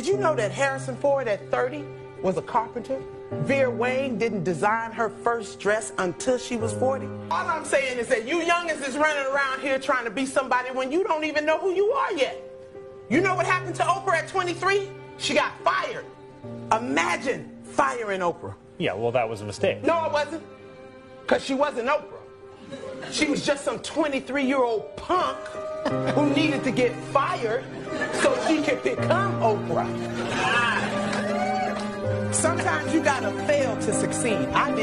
Did you know that Harrison Ford at 30 was a carpenter? Vera Wang didn't design her first dress until she was 40. All I'm saying is that you youngins is running around here trying to be somebody when you don't even know who you are yet. You know what happened to Oprah at 23? She got fired. Imagine firing Oprah. Yeah, well, that was a mistake. No, it wasn't. Because she wasn't Oprah. She was just some 23-year-old punk who needed to get fired so she could become Oprah. Sometimes you gotta fail to succeed. I did.